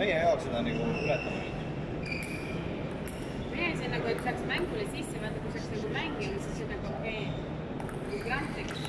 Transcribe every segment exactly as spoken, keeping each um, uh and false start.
meie jaoks seda nagu ületame. Meie ei see nagu, et saaks mängule sisse, vaata kui saaks nagu mängile, siis seda nagu okei. Kui grantiks.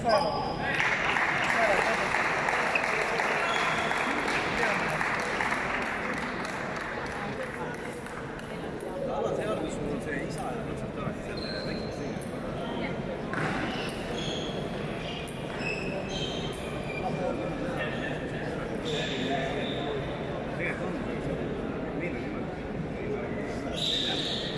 Tegelikult on, et meil on niimoodi.